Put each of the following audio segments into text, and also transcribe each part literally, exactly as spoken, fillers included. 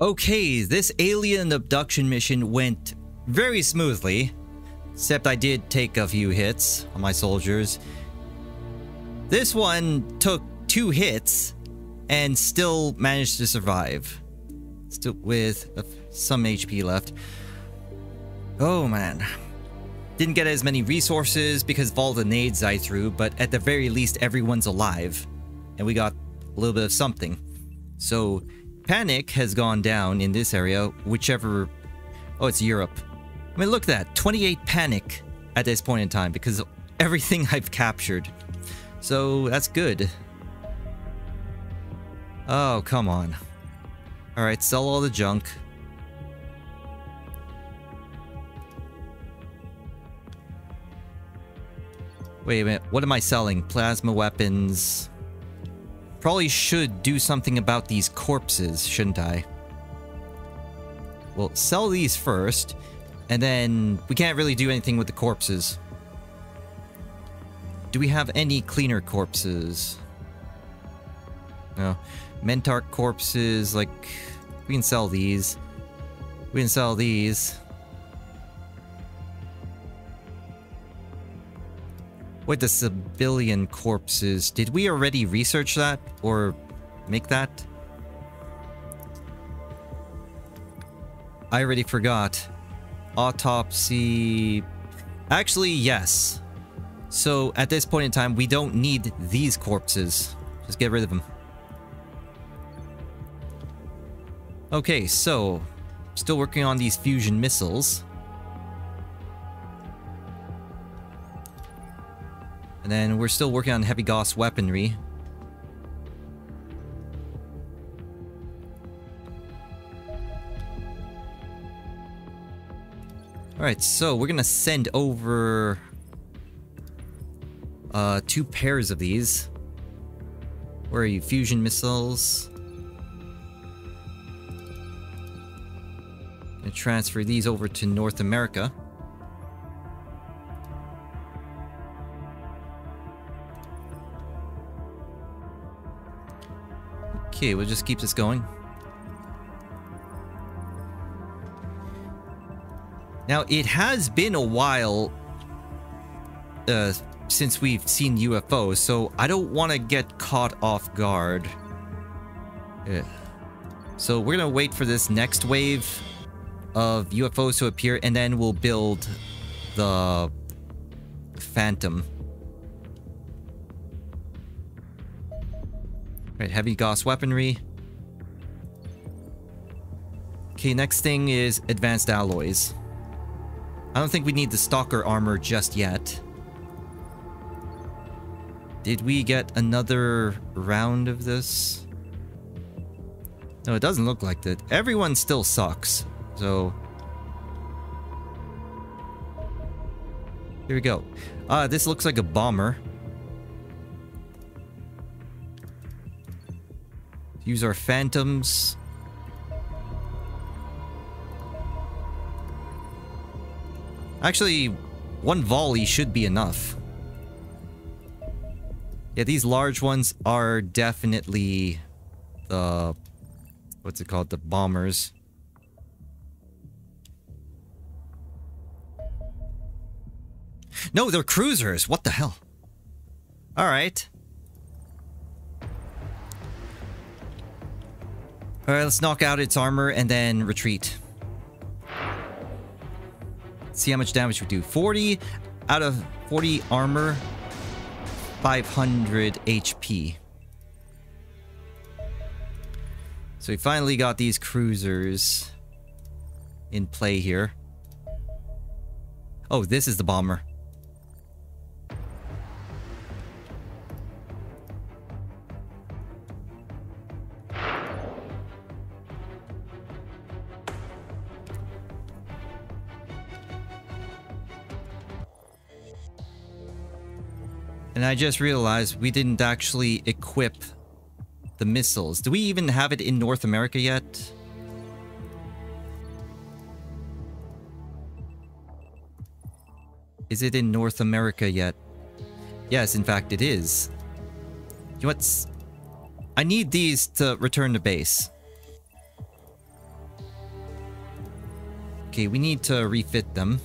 Okay, this alien abduction mission went very smoothly, except I did take a few hits on my soldiers. This one took two hits and still managed to survive. Still with some H P left. Oh man. Didn't get as many resources because of all the nades I threw, but at the very least everyone's alive. And we got a little bit of something. So panic has gone down in this area, whichever... Oh, it's Europe. I mean, look at that. twenty-eight panic at this point in time because of everything I've captured. So that's good. Oh, come on. Alright, sell all the junk. Wait a minute, what am I selling? Plasma weapons. Probably should do something about these corpses, shouldn't I? Well, sell these first, and then we can't really do anything with the corpses. Do we have any cleaner corpses? No. Mentarch corpses, like, we can sell these. We can sell these. What, the civilian corpses? Did we already research that? Or make that? I already forgot. Autopsy... Actually, yes. So, at this point in time, we don't need these corpses. Just get rid of them. Okay, so, still working on these fusion missiles. And then we're still working on heavy Gauss weaponry. Alright, so we're gonna send over uh, two pairs of these. Where are you? Fusion missiles. And transfer these over to North America. Okay, we'll just keep this going. Now, it has been a while uh, since we've seen U F Os, so I don't want to get caught off guard. Yeah. So we're going to wait for this next wave of U F Os to appear, and then we'll build the Phantom. Alright, heavy Gauss weaponry. Okay, next thing is advanced alloys. I don't think we need the Stalker armor just yet. Did we get another round of this? No, it doesn't look like that. Everyone still sucks. So, here we go. Uh, this looks like a bomber. Use our Phantoms. Actually, one volley should be enough. Yeah, these large ones are definitely the... What's it called? The bombers. No, they're cruisers. What the hell? All right. All right, let's knock out its armor and then retreat. Let's see how much damage we do. forty out of forty armor, five hundred H P. So we finally got these cruisers in play here. Oh, this is the bomber. And I just realized we didn't actually equip the missiles. Do we even have it in North America yet? Is it in North America yet? Yes, in fact, it is. You know what's... I need these to return to base. Okay, we need to refit them.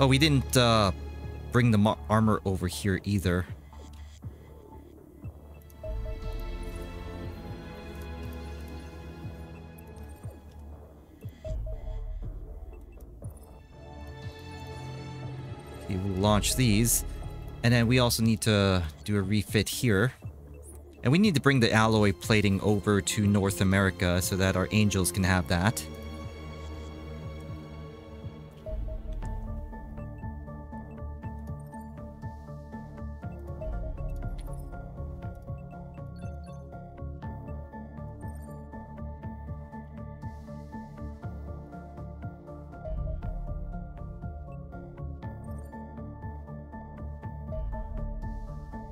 Oh, we didn't uh, bring the armor over here either. Okay, we'll launch these. And then we also need to do a refit here. And we need to bring the alloy plating over to North America so that our angels can have that.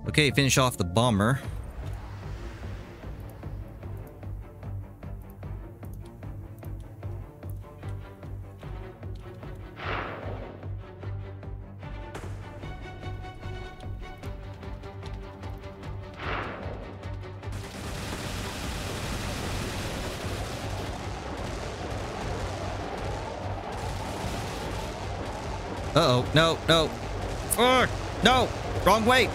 Okay, finish off the bomber. Uh-oh, no, no. Ugh, no, wrong way.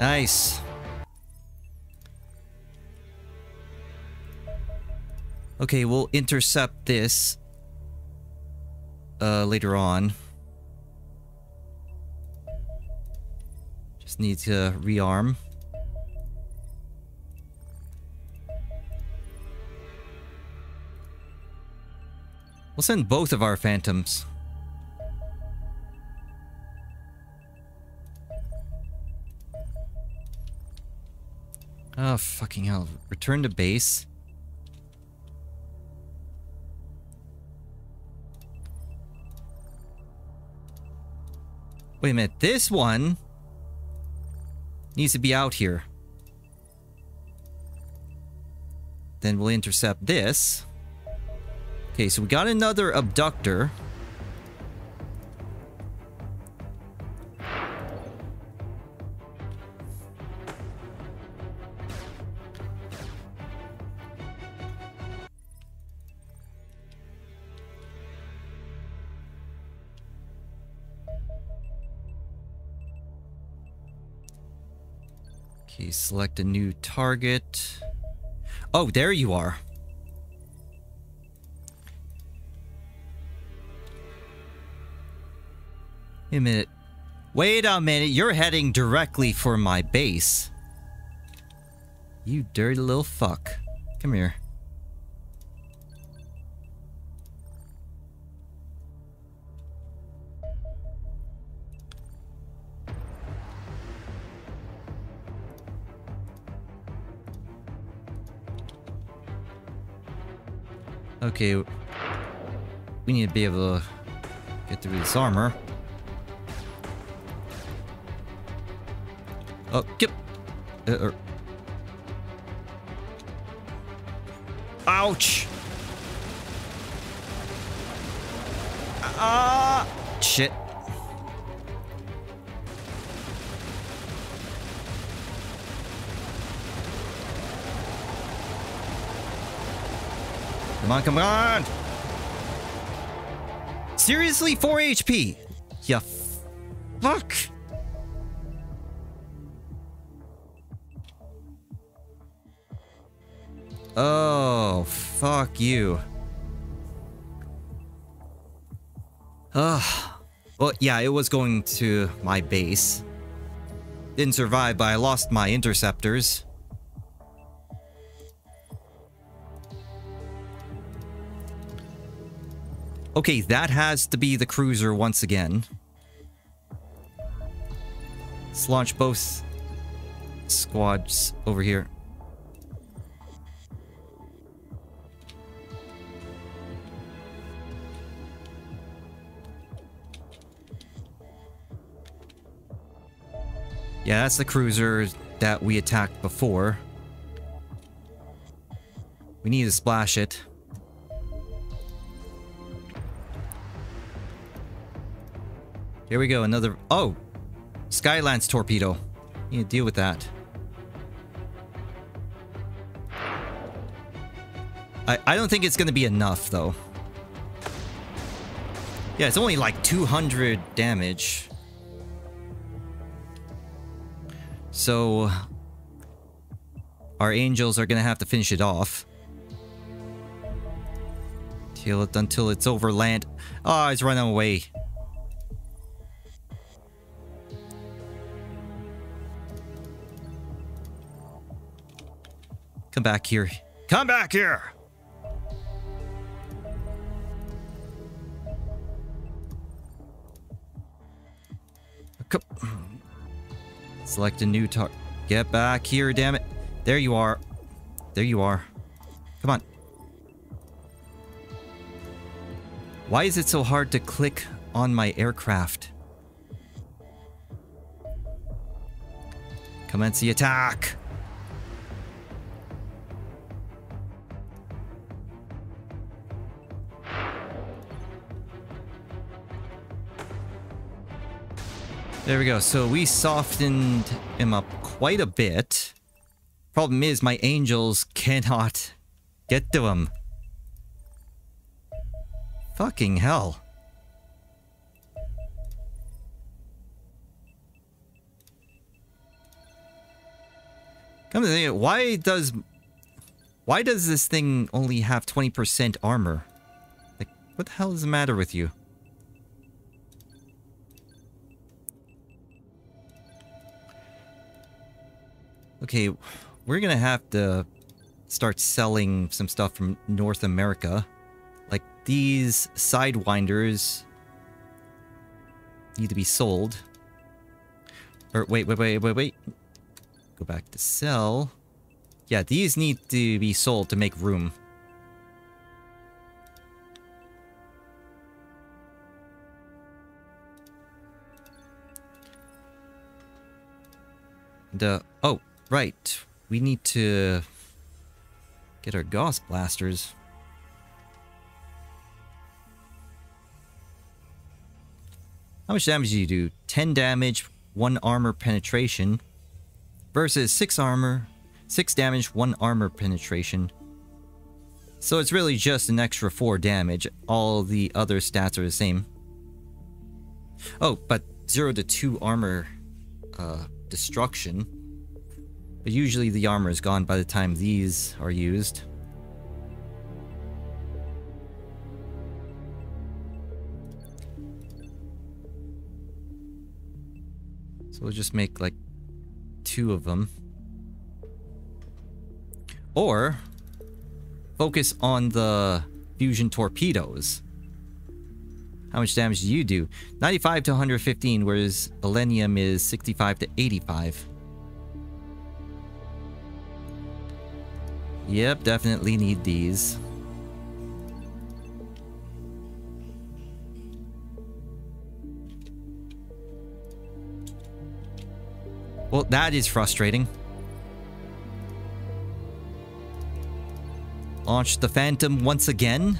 Nice. Okay, we'll intercept this uh, later on. Just need to rearm. We'll send both of our Phantoms. Oh, fucking hell. Return to base. Wait a minute. This one needs to be out here. Then we'll intercept this. Okay, so we got another abductor. Okay, select a new target. Oh, there you are. Wait a minute. Wait a minute, you're heading directly for my base. You dirty little fuck. Come here. Okay, we need to be able to get through this armor. Oh, yep. Uh, ouch! Ah! Uh, shit. Come on, come on! Seriously, four H P! Yeah. Fuck! Oh, fuck you. Ugh. Well, yeah, it was going to my base. Didn't survive, but I lost my interceptors. Okay, that has to be the cruiser once again. Let's launch both squads over here. Yeah, that's the cruiser that we attacked before. We need to splash it. Here we go, another... Oh! Skylance torpedo. You deal with that. I, I don't think it's going to be enough, though. Yeah, it's only like two hundred damage. So... our angels are going to have to finish it off. Till it, until it's over land. Ah, oh, it's running away. Come back here. Come back here! Come. Select a new target. Get back here, damn it. There you are. There you are. Come on. Why is it so hard to click on my aircraft? Commence the attack! There we go. So we softened him up quite a bit. Problem is, my angels cannot get to him. Fucking hell. Come to think of it, why does... Why does this thing only have twenty percent armor? Like, what the hell is the matter with you? Okay, we're gonna have to start selling some stuff from North America. Like, these Sidewinders need to be sold. Or, wait, wait, wait, wait, wait. Go back to sell. Yeah, these need to be sold to make room. And, uh, oh. Right, we need to get our Gauss Blasters. How much damage do you do? ten damage, one armor penetration. Versus six armor, six damage, one armor penetration. So it's really just an extra four damage. All the other stats are the same. Oh, but zero to two armor uh, destruction. But usually the armor is gone by the time these are used. So we'll just make like two of them. Or focus on the fusion torpedoes. How much damage do you do? ninety-five to one hundred fifteen, whereas Millennium is sixty-five to eighty-five. Yep, definitely need these. Well, that is frustrating. Launch the Phantom once again.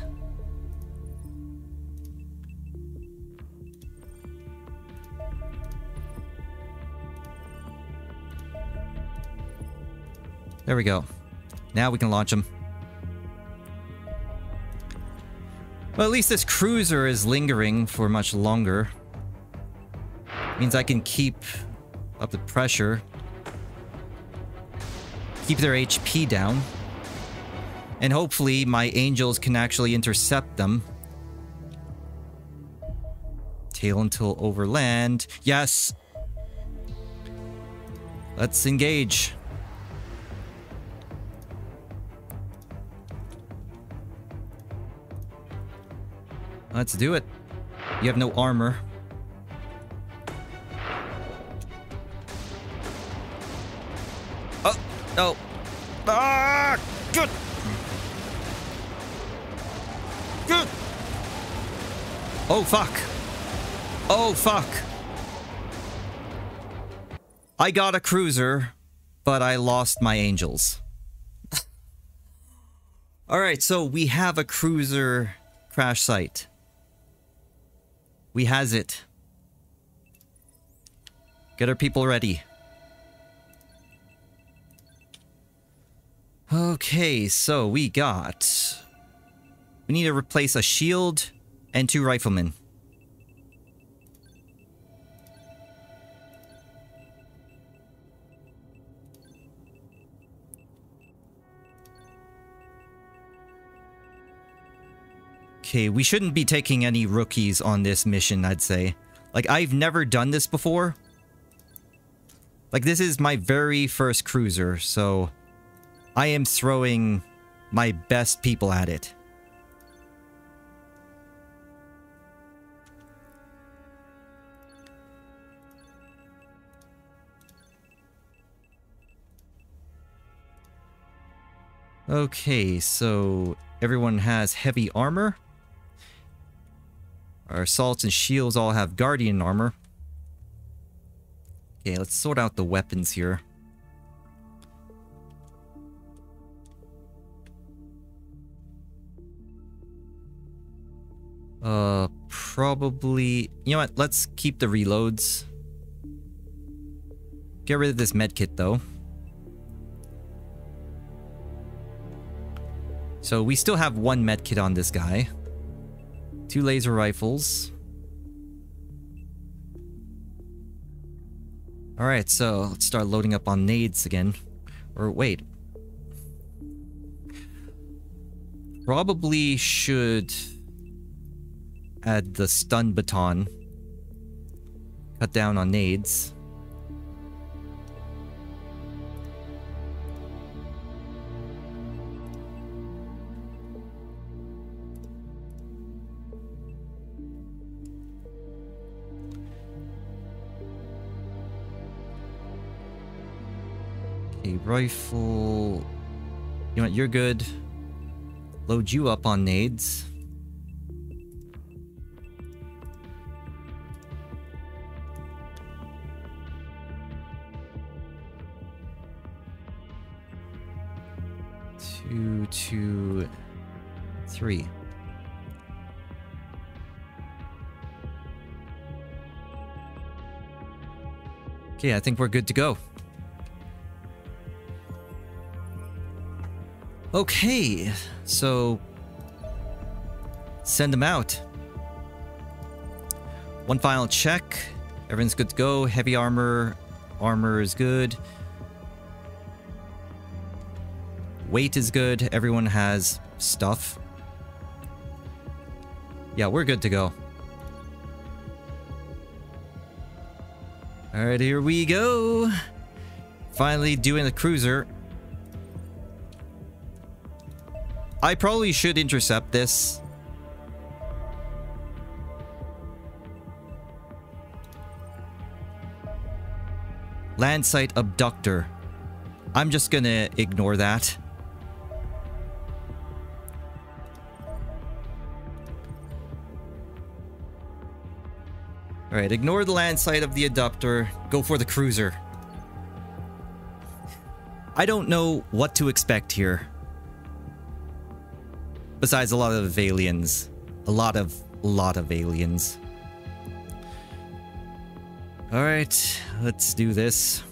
There we go. Now we can launch them. Well, at least this cruiser is lingering for much longer. Means I can keep up the pressure. Keep their H P down. And hopefully my angels can actually intercept them. Tail until over land. Yes! Let's engage. Let's do it. You have no armor. Oh! No! Ah! Good! Good! Oh, fuck! Oh, fuck! I got a cruiser, but I lost my angels. Alright, so we have a cruiser crash site. We has it. Get our people ready. Okay, so we got... We need to replace a shield and two riflemen. Okay, we shouldn't be taking any rookies on this mission, I'd say. Like, I've never done this before. Like, this is my very first cruiser, so... I am throwing my best people at it. Okay, so everyone has heavy armor. Our assaults and shields all have guardian armor. Okay, let's sort out the weapons here. Uh, probably... You know what? Let's keep the reloads. Get rid of this medkit, though. So we still have one medkit on this guy. Two laser rifles. Alright, so let's start loading up on nades again. Or wait. Probably should... add the stun baton. Cut down on nades. Okay, rifle... You know what, you're good. Load you up on nades. Two, two, three. Okay, I think we're good to go. Okay, so send them out. One final check. Everything's good to go. Heavy armor. Armor is good. Weight is good. Everyone has stuff. Yeah, we're good to go. Alright, here we go. Finally doing the cruiser. I probably should intercept this. Landsite abductor. I'm just gonna ignore that. Alright, ignore the land site of the abductor. Go for the cruiser. I don't know what to expect here. Besides a lot of aliens. A lot of, a lot of aliens. Alright, let's do this.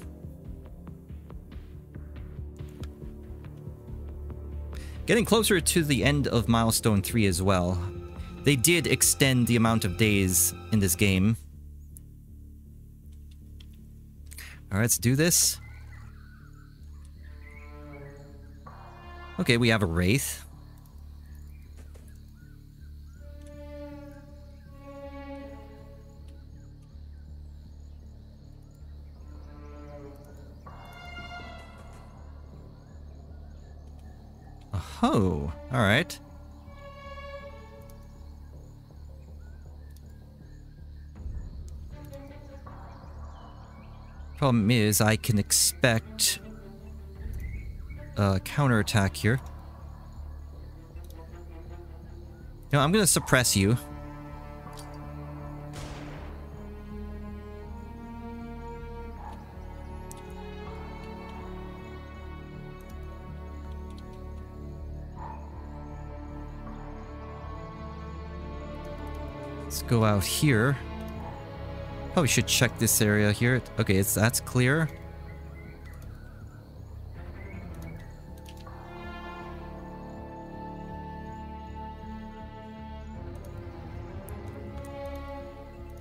Getting closer to the end of Milestone three as well. They did extend the amount of days in this game. Alright, let's do this. Okay, we have a Wraith. Oh, alright. Problem is, I can expect a counterattack here. No, I'm gonna suppress you. Let's go out here. Probably should check this area here. Okay, it's that's clear.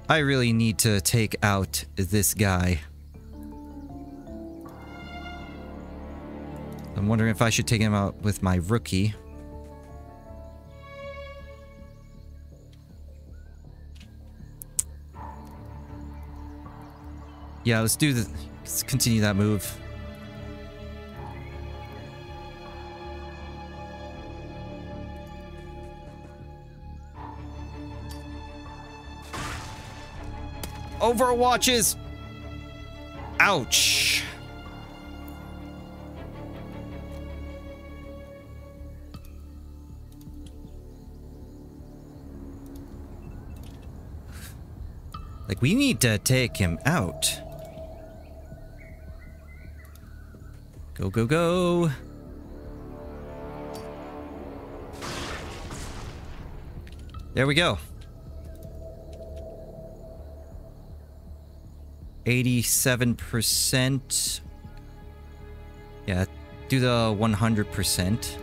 I really need to take out this guy. I'm wondering if I should take him out with my rookie. Yeah, let's do the... Let's continue that move. Overwatches! Ouch! Like, we need to take him out. Go, go, go. There we go. eighty-seven percent. Yeah, do the one hundred percent.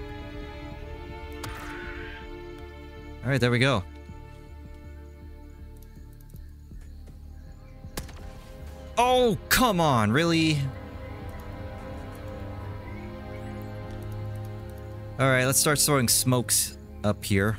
All right, there we go. Oh, come on, really? All right, let's start throwing smokes up here.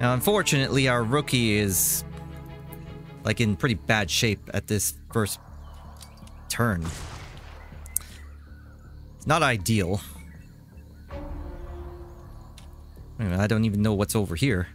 Now, unfortunately, our rookie is like in pretty bad shape at this first turn. It's not ideal. I don't even know what's over here.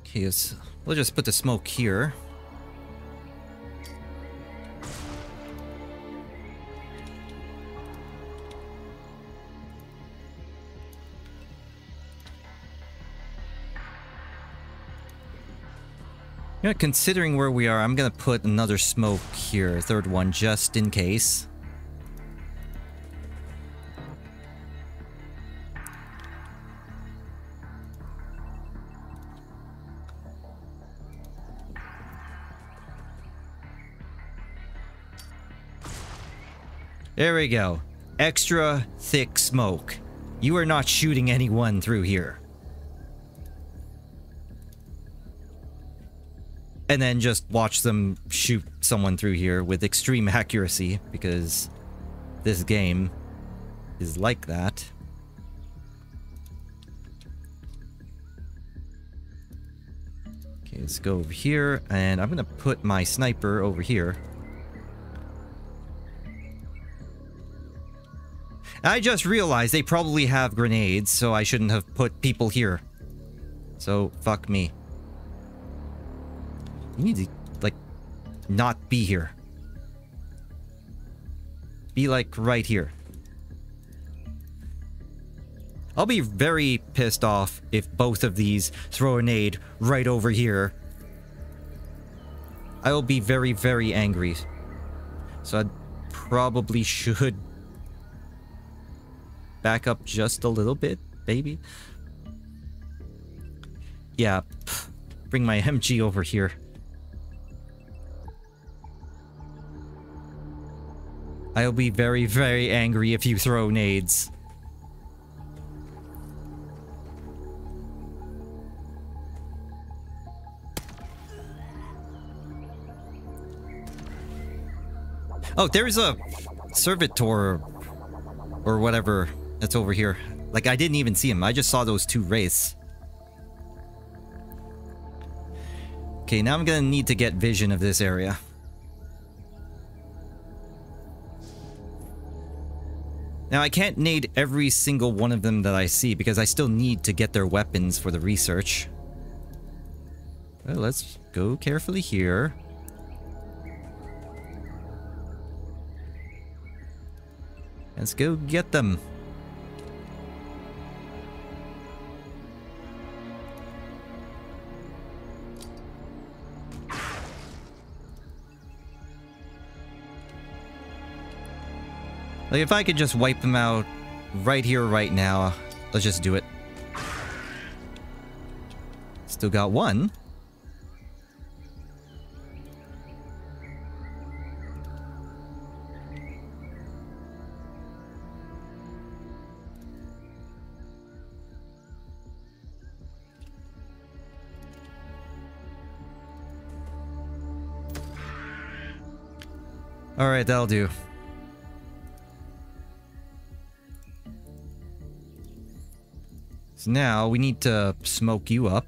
Okay, so we'll just put the smoke here. You know, considering where we are, I'm gonna put another smoke here, third one, just in case. There we go. Extra thick smoke. You are not shooting anyone through here. And then just watch them shoot someone through here with extreme accuracy, because this game is like that. Okay, let's go over here, and I'm gonna put my sniper over here. I just realized they probably have grenades, so I shouldn't have put people here. So, fuck me. You need to, like, not be here. Be, like, right here. I'll be very pissed off if both of these throw a nade right over here. I will be very, very angry. So I probably should back up just a little bit, maybe? Yeah, bring my M G over here. I'll be very, very angry if you throw nades. Oh, there's a Servitor or whatever that's over here. Like, I didn't even see him. I just saw those two wraiths. Okay, now I'm gonna need to get vision of this area. Now, I can't nade every single one of them that I see, because I still need to get their weapons for the research. Well, let's go carefully here. Let's go get them. Like, if I could just wipe them out right here, right now, let's just do it. Still got one. All right, that'll do. So now we need to smoke you up.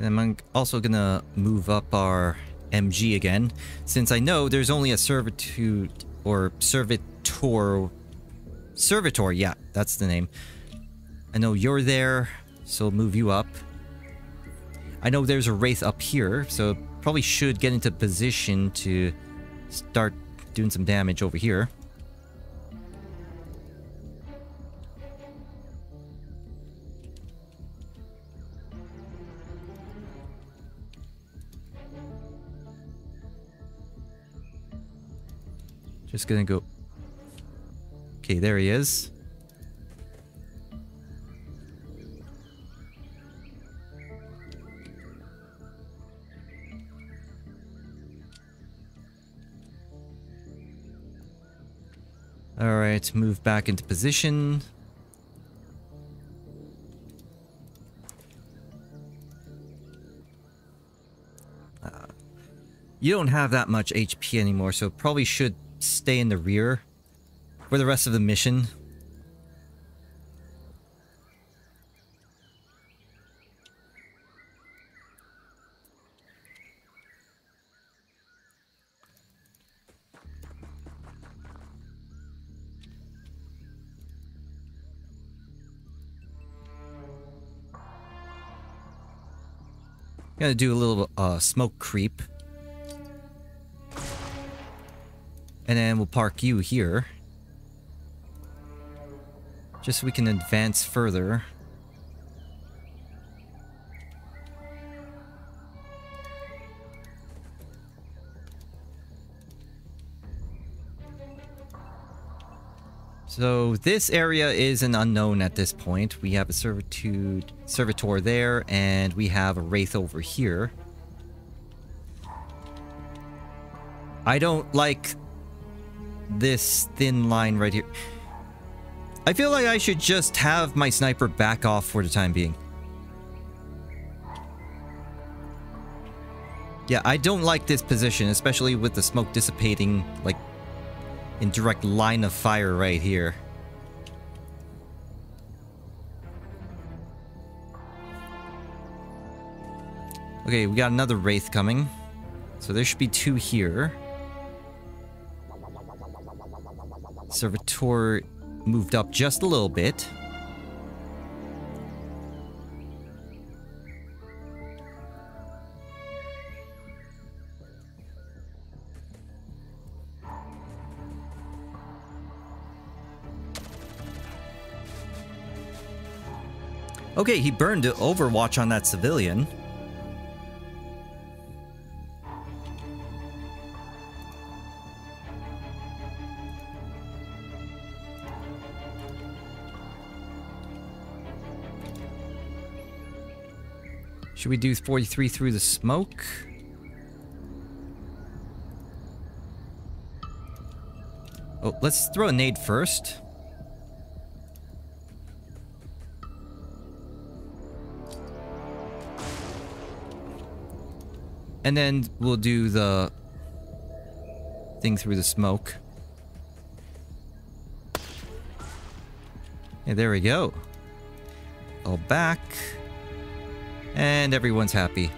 And I'm also gonna move up our M G again, since I know there's only a servitude or servitor, servitor. Yeah, that's the name. I know you're there, so move you up. I know there's a wraith up here, so probably should get into position to start doing some damage over here. Just gonna go... Okay, there he is. Alright, move back into position. Uh, you don't have that much H P anymore, so probably should stay in the rear for the rest of the mission. Gonna do a little uh, smoke creep. And then we'll park you here. Just so we can advance further. So this area is an unknown at this point. We have a servitude, servitor there, and we have a wraith over here. I don't like this thin line right here. I feel like I should just have my sniper back off for the time being. Yeah, I don't like this position, especially with the smoke dissipating, like, in direct line of fire right here. Okay, we got another wraith coming. So there should be two here. Servitor moved up just a little bit. Okay, he burned an overwatch on that civilian. Should we do forty-three through the smoke? Oh, let's throw a nade first. And then we'll do the thing through the smoke. Yeah, there we go. all back. And everyone's happy.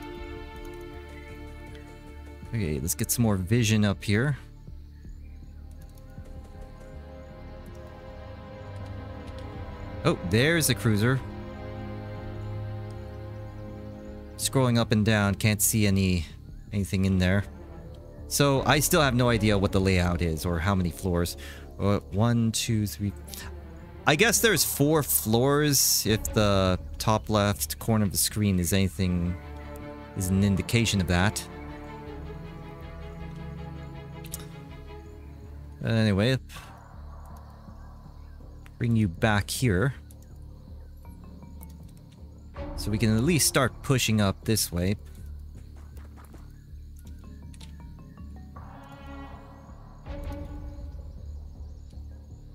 Okay, let's get some more vision up here. Oh, there's the cruiser. Scrolling up and down, can't see any anything in there. So I still have no idea what the layout is or how many floors. Uh, one, two, three. I guess there's four floors if the top left corner of the screen is anything, is an indication of that. Anyway, bring you back here. So we can at least start pushing up this way.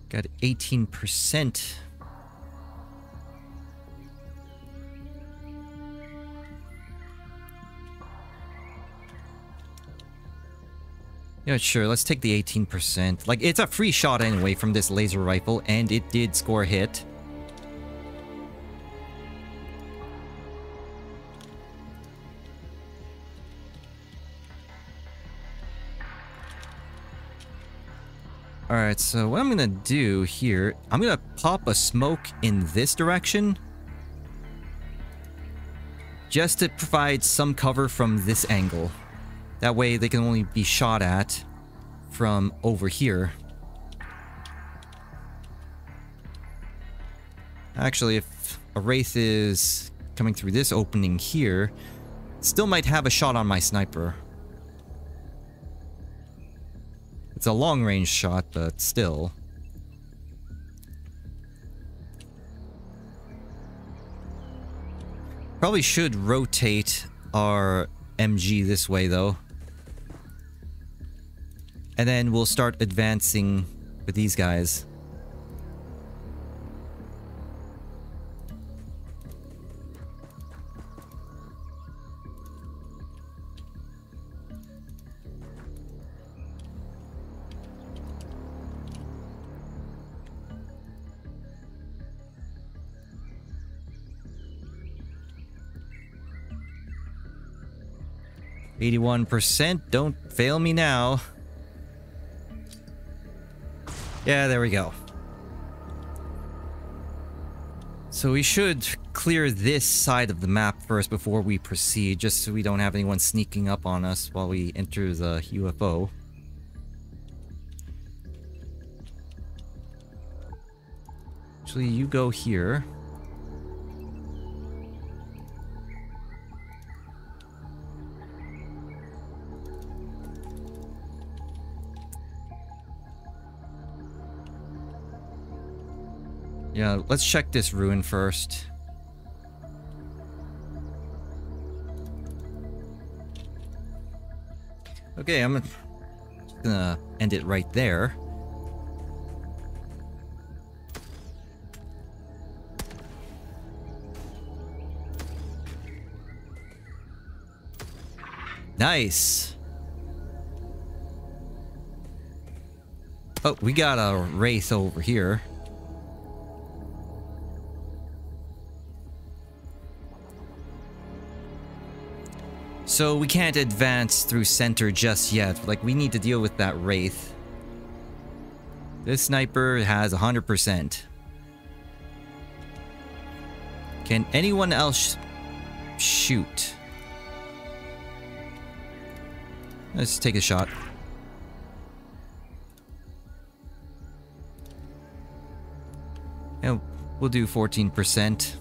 Got eighteen percent. Yeah, sure, let's take the eighteen percent. Like, it's a free shot anyway from this laser rifle, and it did score a hit. Alright, so what I'm gonna do here, I'm gonna pop a smoke in this direction. Just to provide some cover from this angle. That way they can only be shot at from over here. Actually, if a Wraith is coming through this opening here, still might have a shot on my sniper. It's a long-range shot, but still. Probably should rotate our M G this way, though. And then we'll start advancing with these guys. eighty-one percent, don't fail me now. Yeah, there we go. So we should clear this side of the map first before we proceed, just so we don't have anyone sneaking up on us while we enter the U F O. Actually, you go here. Yeah, let's check this ruin first. Okay, I'm gonna end it right there. Nice! Oh, we got a Wraith over here. So we can't advance through center just yet. Like, we need to deal with that Wraith. This sniper has one hundred percent. Can anyone else sh- shoot? Let's take a shot. And we'll do fourteen percent.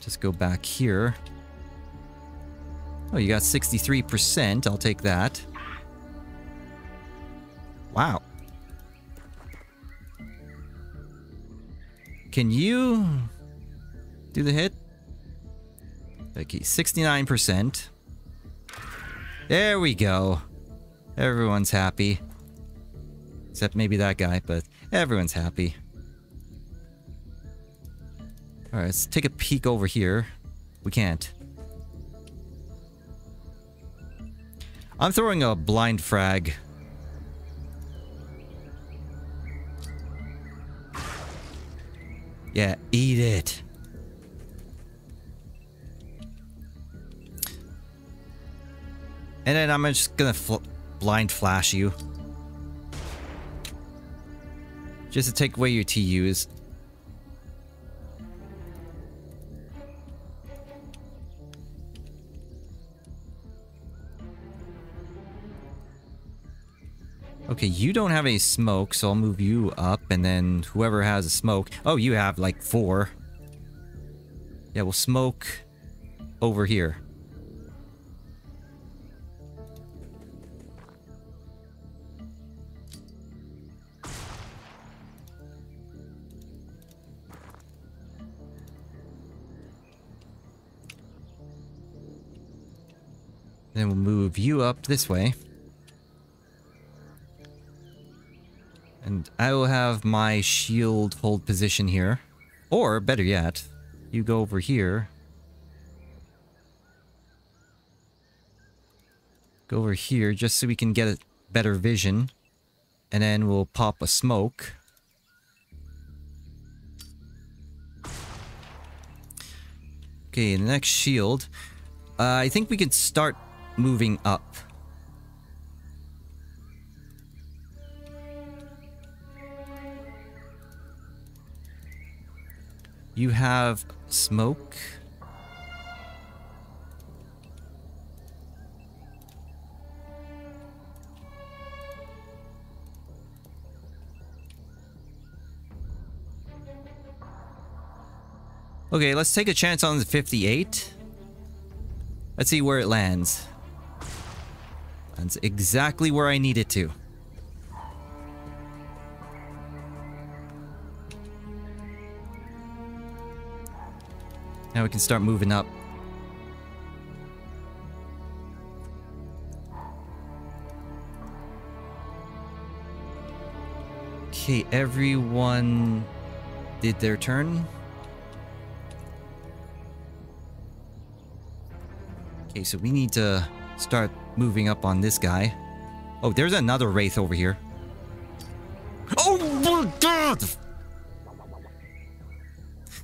Just go back here. Oh, you got sixty-three percent. I'll take that. Wow. Can you do the hit? Okay, sixty-nine percent. There we go. Everyone's happy. Except maybe that guy, but everyone's happy. Alright, let's take a peek over here. We can't. I'm throwing a blind frag. Yeah, eat it. And then I'm just gonna fl blind flash you. Just to take away your T Us. Okay, you don't have any smoke, so I'll move you up, and then whoever has a smoke... Oh, you have, like, four. Yeah, we'll smoke over here. Then we'll move you up this way. And I will have my shield hold position here. Or, better yet, you go over here. Go over here, just so we can get a better vision. And then we'll pop a smoke. Okay, the next shield. Uh, I think we can start moving up. You have smoke. Okay, let's take a chance on the fifty-eight. Let's see where it lands. Lands exactly where I need it to. Now we can start moving up. Okay, everyone did their turn. Okay, so we need to start moving up on this guy. Oh, there's another Wraith over here. Oh my god!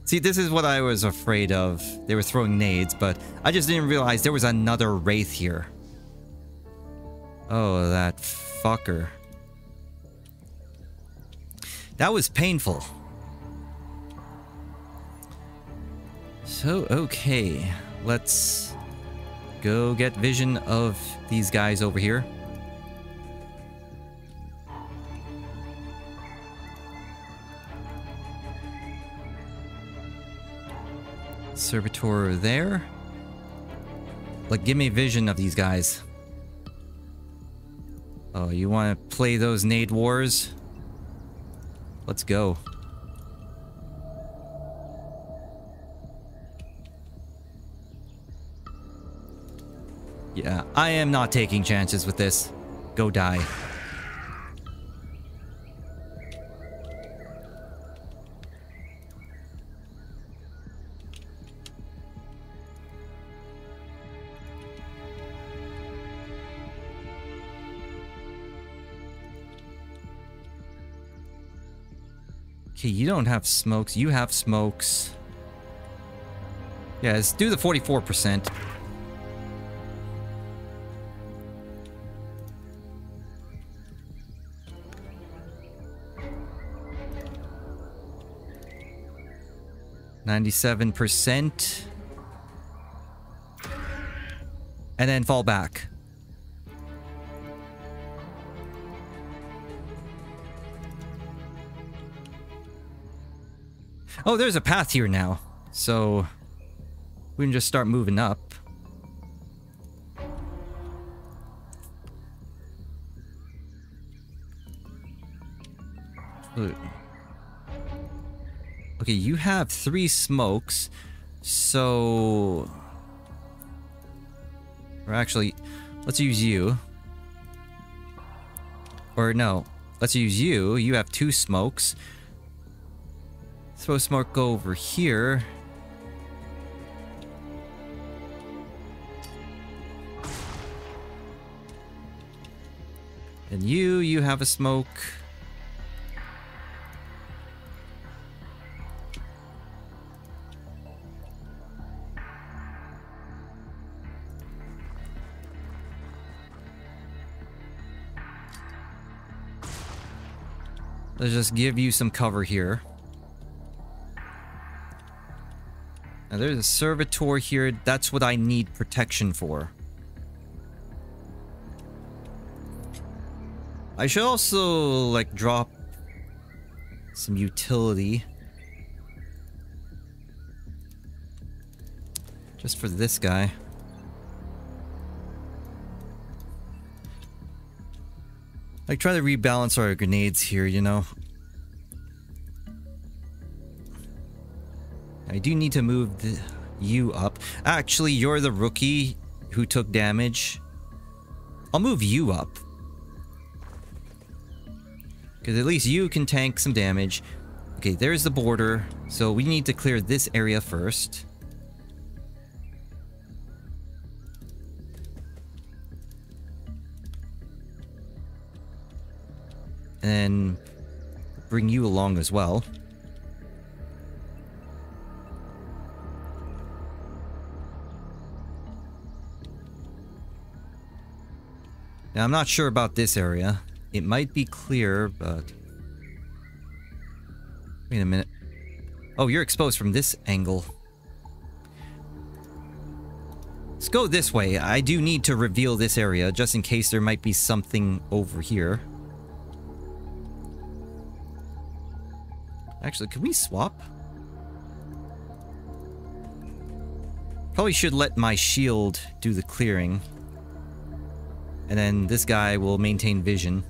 See, this is what I was afraid of. They were throwing nades, but I just didn't realize there was another Wraith here. Oh, that fucker. That was painful. So, okay. Let's go get vision of these guys over here. Servitor there. Like, give me vision of these guys. Oh, you want to play those nade wars? Let's go. Yeah, I am not taking chances with this. Go die. Okay, you don't have smokes. You have smokes. Yeah, let's do the forty-four percent. ninety-seven percent. And then fall back. Oh, there's a path here now, so we can just start moving up. Okay, you have three smokes, so... Or actually, let's use you. Or no, let's use you. You have two smokes. Throw smoke over here. And you, you have a smoke. Let's just give you some cover here. Now there's a Servitor here. That's what I need protection for. I should also, like, drop some utility. Just for this guy. Like, try to rebalance our grenades here, you know? I do need to move the, you up. Actually, you're the rookie who took damage. I'll move you up. Because at least you can tank some damage. Okay, there's the border. So we need to clear this area first. And bring you along as well. Now, I'm not sure about this area. It might be clear, but... Wait a minute. Oh, you're exposed from this angle. Let's go this way. I do need to reveal this area, just in case there might be something over here. Actually, can we swap? Probably should let my shield do the clearing. And then this guy will maintain vision.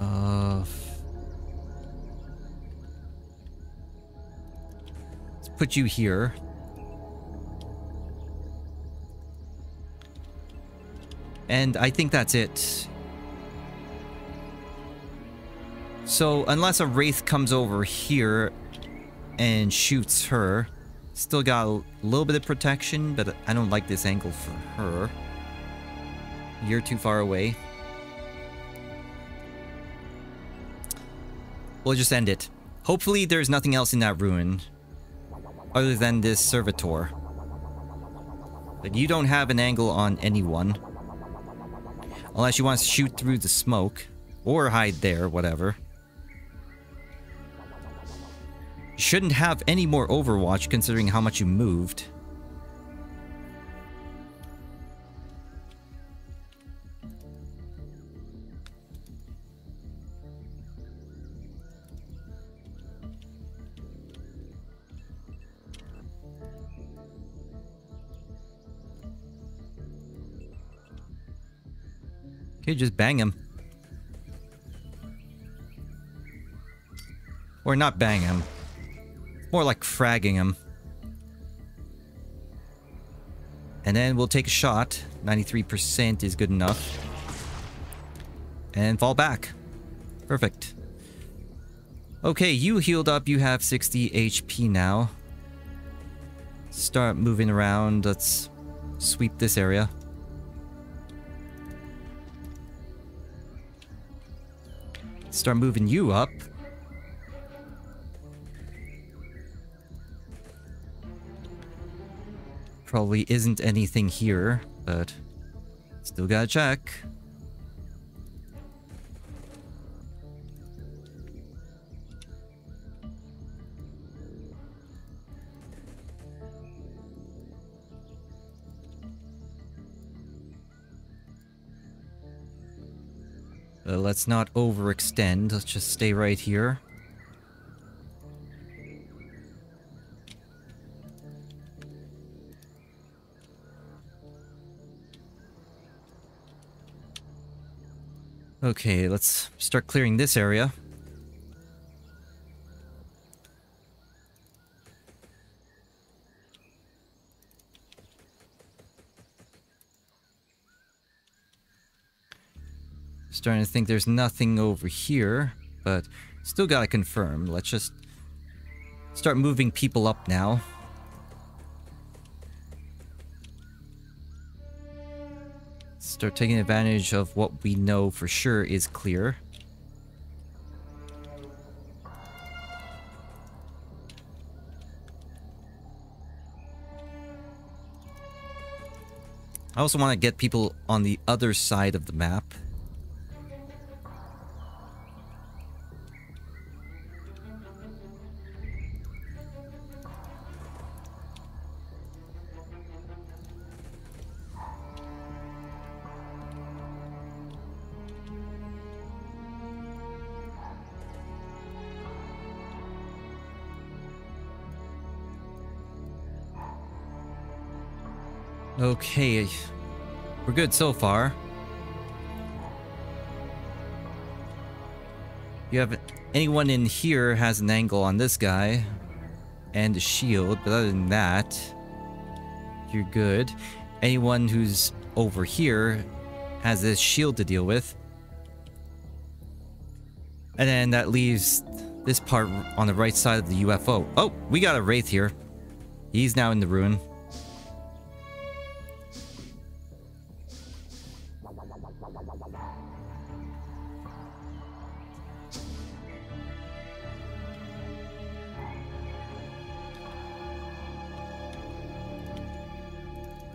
Uh, let's put you here. And I think that's it. So, unless a Wraith comes over here and shoots her, still got a little bit of protection, but I don't like this angle for her. You're too far away. We'll just end it. Hopefully there's nothing else in that ruin other than this Servitor. But you don't have an angle on anyone. Unless you want to shoot through the smoke. Or hide there, whatever. You shouldn't have any more Overwatch considering how much you moved. You just bang him. Or not bang him. More like fragging him. And then we'll take a shot. ninety-three percent is good enough. And fall back. Perfect. Okay, you healed up. You have sixty H P now. Start moving around. Let's sweep this area. Start moving you up. Probably isn't anything here, but still gotta check. Uh, let's not overextend. Let's just stay right here. Okay, let's start clearing this area. Starting to think there's nothing over here, but still gotta confirm. Let's just start moving people up now. Start taking advantage of what we know for sure is clear. I also want to get people on the other side of the map. Okay, we're good so far. You have anyone in here has an angle on this guy and a shield, but other than that, you're good. Anyone who's over here has this shield to deal with. And then that leaves this part on the right side of the U F O. Oh, we got a Wraith here. He's now in the ruin.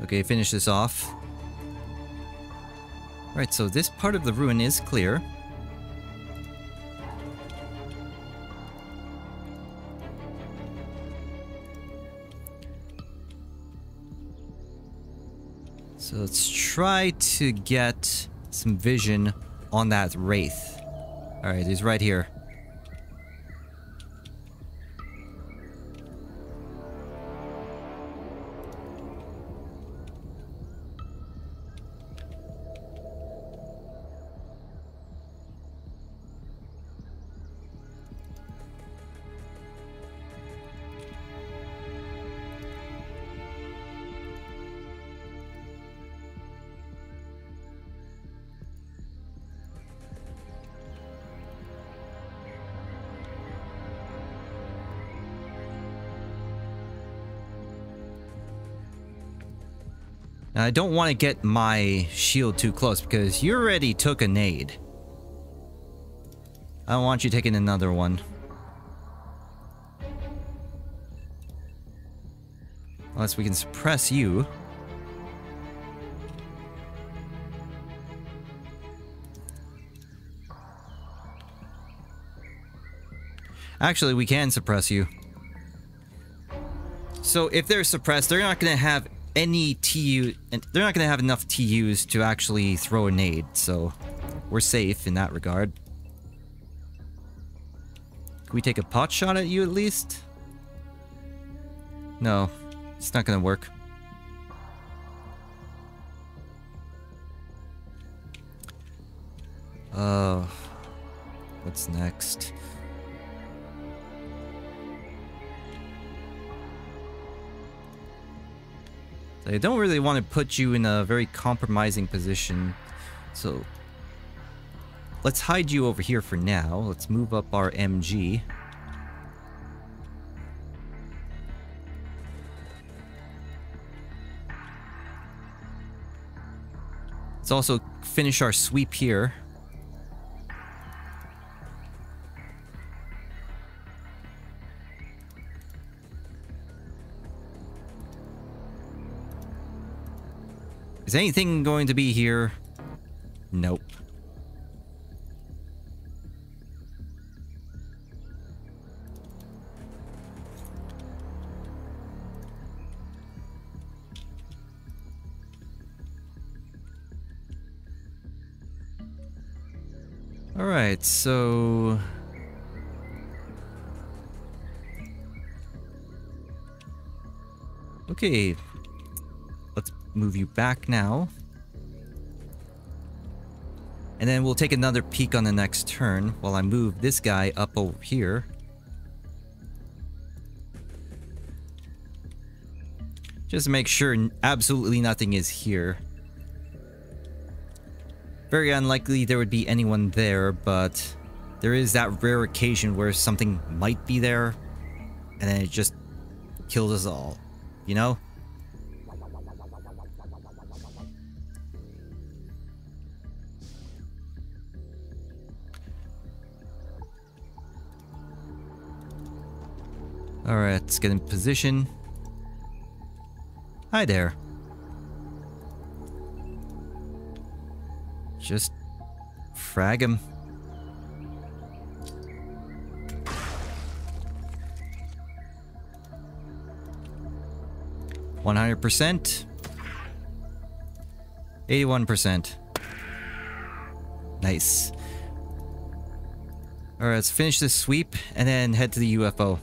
Okay, finish this off. Alright, so this part of the ruin is clear. So let's try to get some vision on that Wraith. Alright, he's right here. I don't want to get my shield too close because you already took a nade. I don't want you taking another one. Unless we can suppress you. Actually, we can suppress you. So if they're suppressed, they're not going to have any T U, and they're not going to have enough T Us to actually throw a nade, so we're safe in that regard. Can we take a pot shot at you at least? No, it's not going to work. Uh, what's next? I don't really want to put you in a very compromising position, so let's hide you over here for now. Let's move up our M G. Let's also finish our sweep here. Is anything going to be here? Nope. All right, so okay. Move you back now. And then we'll take another peek on the next turn while I move this guy up over here. Just to make sure absolutely nothing is here. Very unlikely there would be anyone there, but there is that rare occasion where something might be there and then it just kills us all, you know? Alright, let's get in position. Hi there. Just frag him. one hundred percent. eighty-one percent. Nice. Alright, let's finish this sweep and then head to the U F O.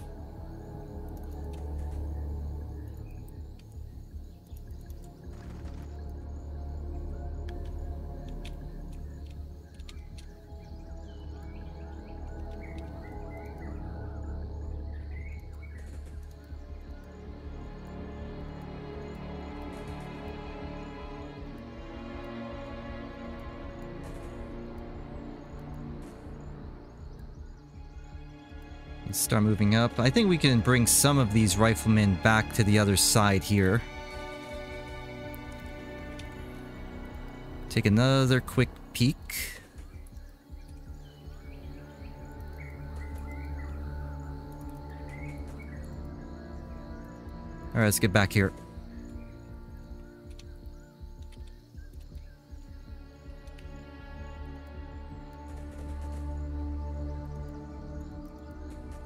Start moving up. I think we can bring some of these riflemen back to the other side here. Take another quick peek. Alright, let's get back here.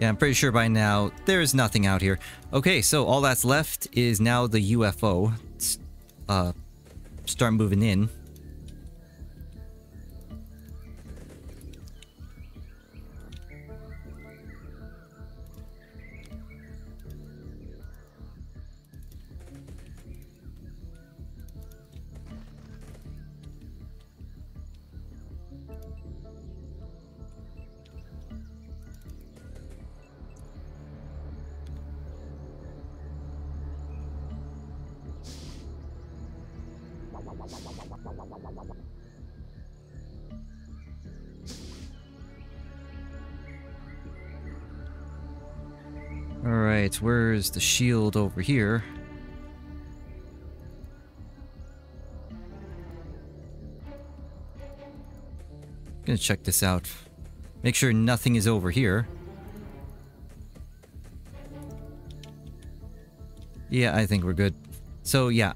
Yeah, I'm pretty sure by now there's nothing out here. Okay, so all that's left is now the U F O. Let's, uh, start moving in. Alright, where's the shield over here? I'm gonna check this out. Make sure nothing is over here. Yeah, I think we're good. So yeah.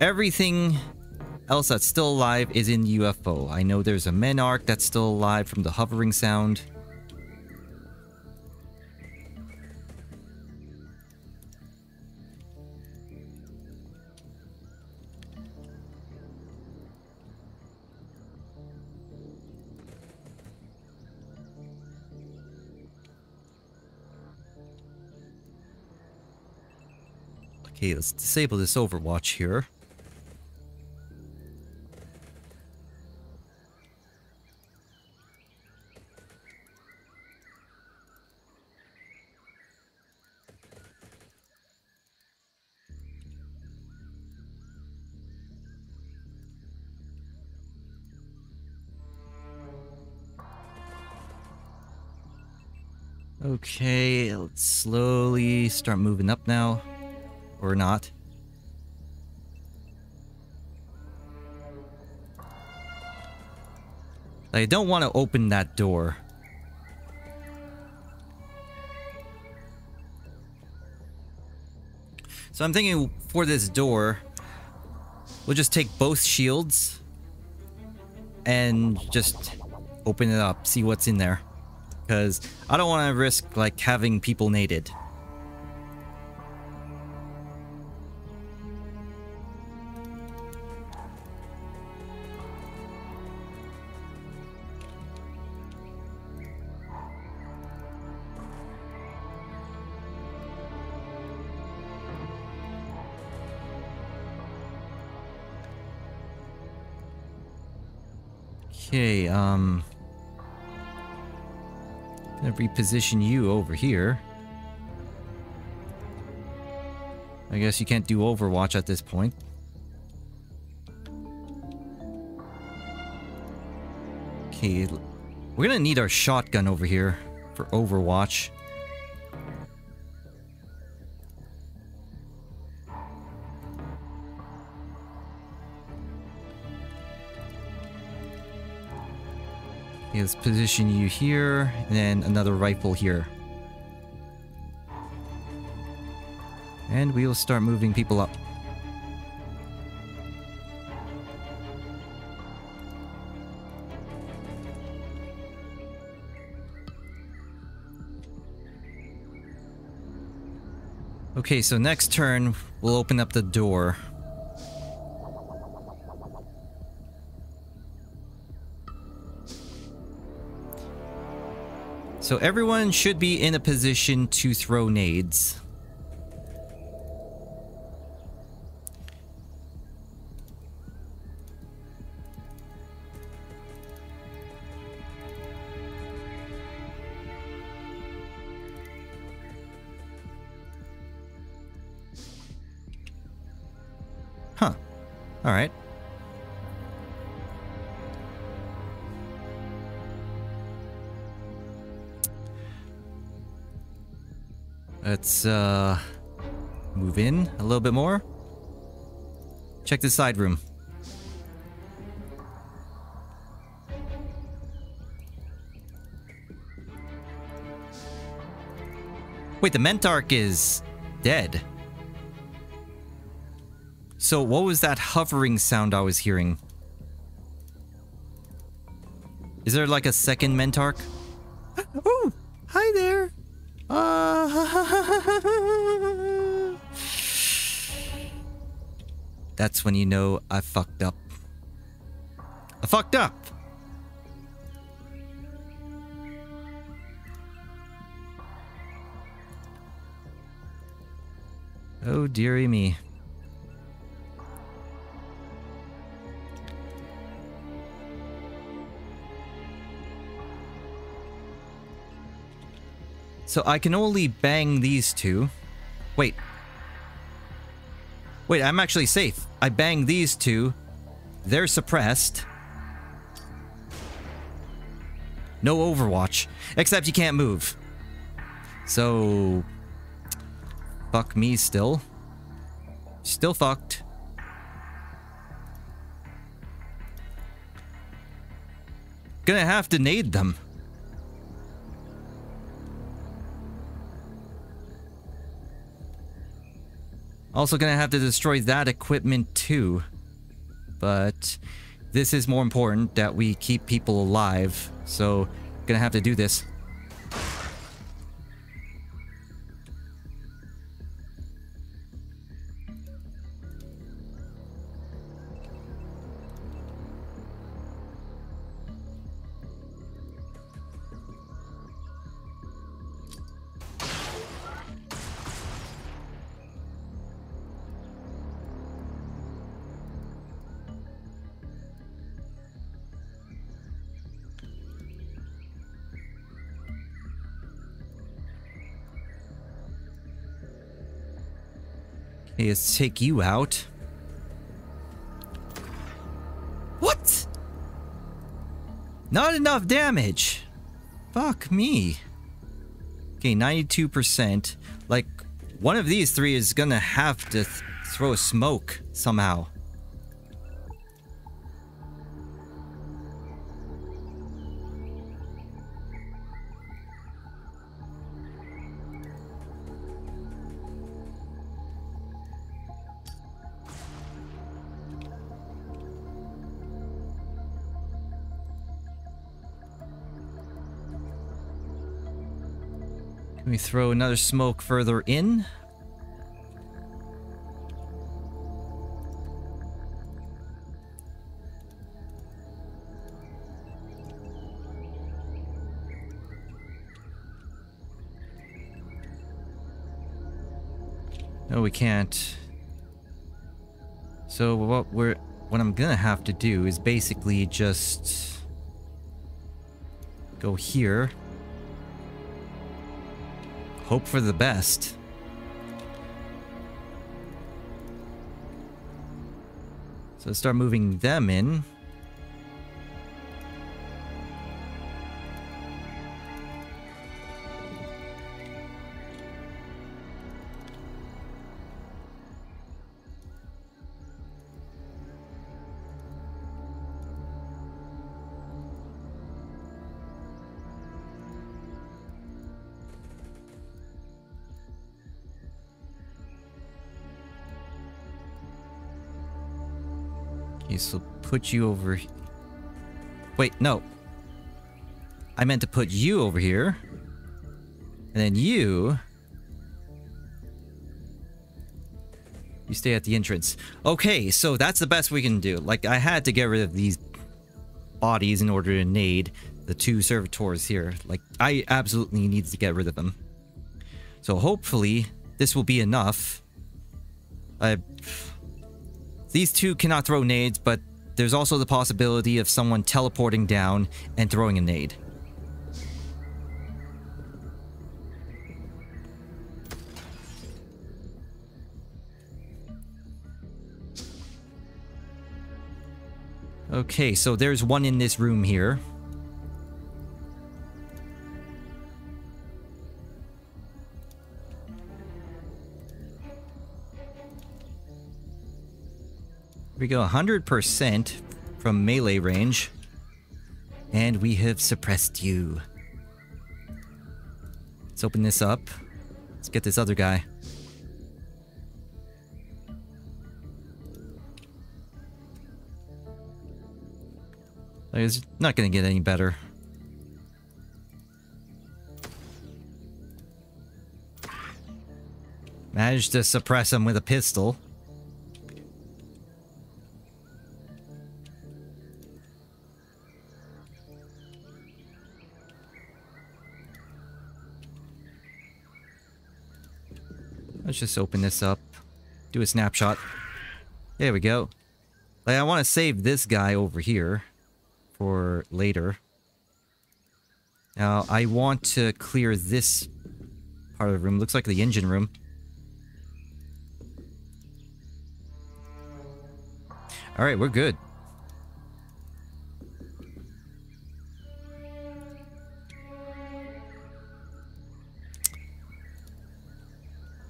Everything else that's still alive is in U F O. I know there's a Mentarch that's still alive from the hovering sound. Okay, let's disable this Overwatch here. Okay, let's slowly start moving up now. Or not. I don't want to open that door. So I'm thinking for this door, we'll just take both shields and just open it up, see what's in there. Because I don't want to risk like having people naded. Okay, um... gonna reposition you over here. I guess you can't do Overwatch at this point. Okay, we're gonna need our shotgun over here for Overwatch. Let's position you here, and then another rifle here. And we will start moving people up. Okay, so next turn, we'll open up the door. So everyone should be in a position to throw nades. Huh. All right. Let's uh, move in a little bit more. Check the side room. Wait, the Mentarch is dead. So what was that hovering sound I was hearing? Is there like a second Mentarch? Oh, hi there. Uh, that's when you know I fucked up. I fucked up. Oh, dearie me. So I can only bang these two. Wait. Wait, I'm actually safe. I bang these two. They're suppressed. No Overwatch. Except you can't move. So... fuck me still. Still fucked. Gonna have to nade them. Also gonna have to destroy that equipment too. But this is more important that we keep people alive. So gonna have to do this. Let's take you out. What? Not enough damage. Fuck me. Okay, ninety-two percent. Like, one of these three is gonna have to th throw a smoke somehow. Let me throw another smoke further in. No, we can't. So what we're what I'm gonna have to do is basically just go here. Hope for the best. So start moving them in. So put you over here. Wait, no. I meant to put you over here. And then you... You stay at the entrance. Okay, so that's the best we can do. Like, I had to get rid of these bodies in order to nade the two servitors here. Like, I absolutely need to get rid of them. So hopefully this will be enough. I... These two cannot throw nades, but there's also the possibility of someone teleporting down and throwing a nade. Okay, so there's one in this room here. We go one hundred percent from melee range. And we have suppressed you. Let's open this up. Let's get this other guy. It's not gonna get any better. Managed to suppress him with a pistol. Let's just open this up. Do a snapshot. There we go. Like, I want to save this guy over here for later. Now, I want to clear this part of the room. Looks like the engine room. Alright, we're good.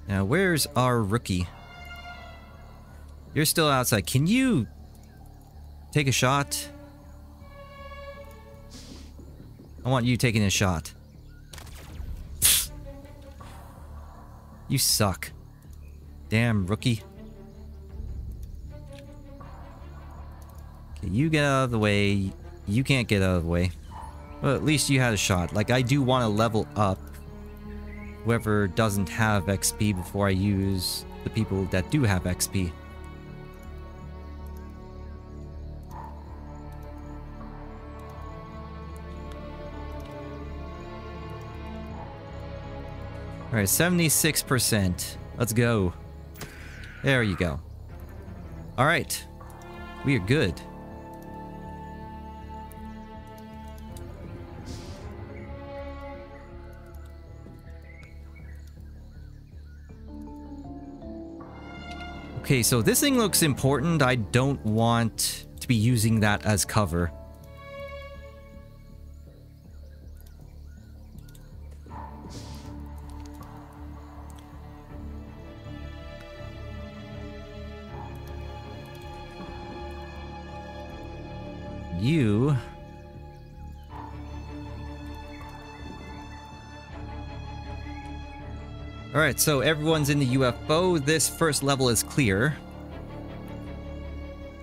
Now, where's our rookie? You're still outside. Can you take a shot? I want you taking a shot. You suck. Damn, rookie. Okay, you get out of the way. You can't get out of the way. Well, at least you had a shot. Like, I do want to level up whoever doesn't have X P before I use the people that do have X P. Alright, seventy-six percent. Let's go. There you go. Alright. We are good. Okay, so this thing looks important. I don't want to be using that as cover. You... Alright, so everyone's in the U F O. This first level is clear.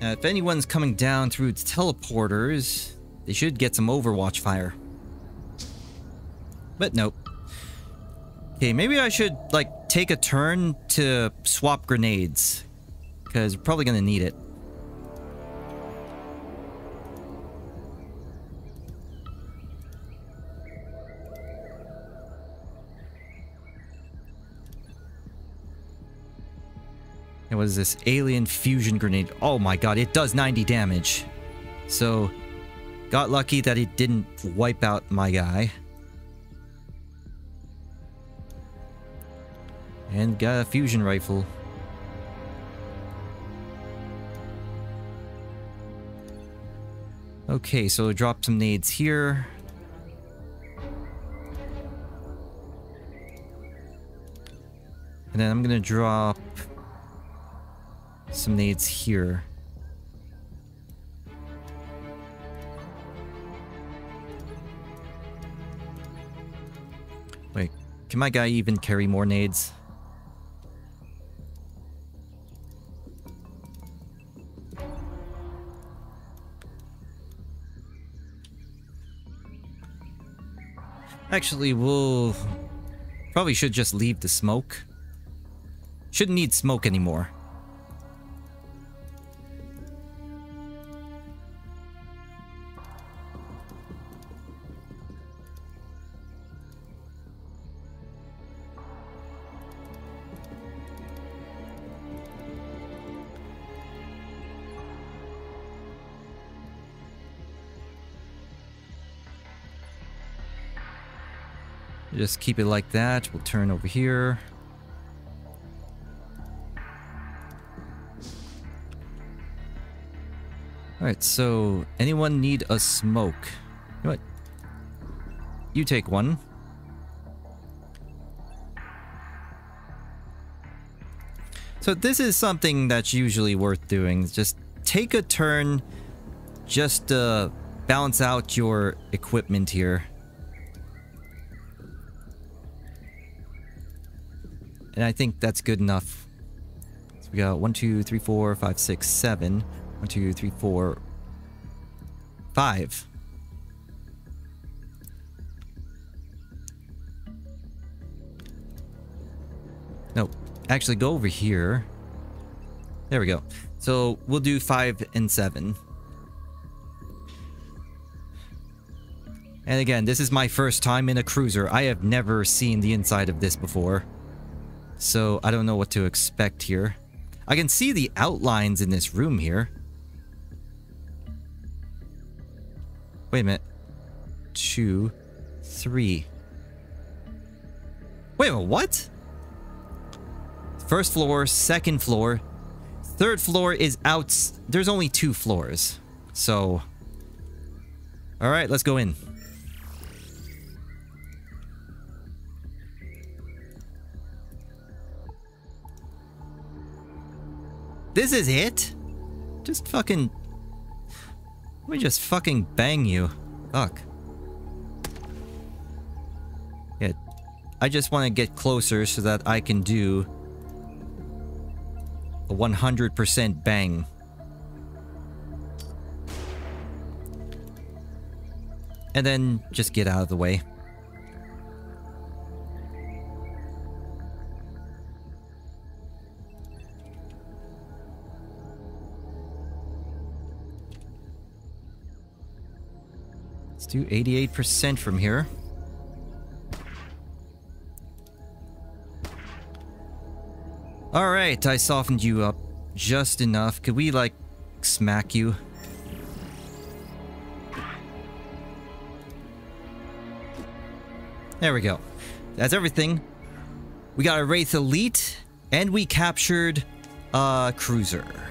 Now, if anyone's coming down through its teleporters, they should get some Overwatch fire. But nope. Okay, maybe I should, like, take a turn to swap grenades. Because we're probably gonna need it. What is this? Alien fusion grenade. Oh my god, it does ninety damage. So, got lucky that it didn't wipe out my guy. And got a fusion rifle. Okay, so drop some nades here. And then I'm gonna drop... some nades here. Wait, can my guy even carry more nades? Actually, we'll... probably should just leave the smoke. Shouldn't need smoke anymore. Just keep it like that. We'll turn over here. Alright, so anyone need a smoke? You know what? You take one. So this is something that's usually worth doing. Just take a turn just to balance out your equipment here. And I think that's good enough. So we got one, two, three, four, five, six, seven. One, two, three, four, five. No, actually go over here. There we go. So we'll do five and seven. And again, this is my first time in a cruiser. I have never seen the inside of this before. So I don't know what to expect here. I can see the outlines in this room here. Wait a minute. Two, three. Wait a minute, what? First floor, second floor. Third floor is out. There's only two floors. So, all right, let's go in. This is it? Just fucking... Let me just fucking bang you. Fuck. Yeah. I just want to get closer so that I can do... a one hundred percent bang. And then just get out of the way. Do eighty-eight percent from here. Alright, I softened you up just enough. Could we, like, smack you? There we go. That's everything. We got a Wraith Elite, and we captured a cruiser.